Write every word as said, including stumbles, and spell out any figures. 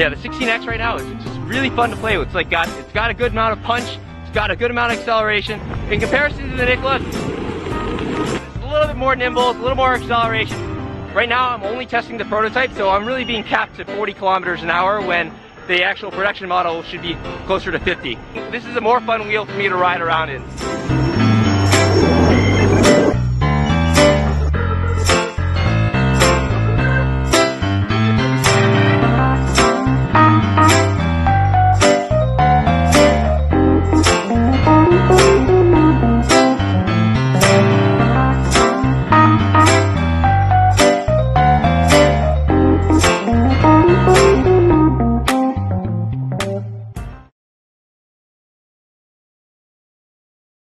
yeah, the sixteen X right now is just really fun to play with. It's like got it's got a good amount of punch, it's got a good amount of acceleration. In comparison to the Nikola, it's a little bit more nimble, it's a little more acceleration. Right now I'm only testing the prototype, so I'm really being capped to forty kilometers an hour when the actual production model should be closer to fifty. This is a more fun wheel for me to ride around in.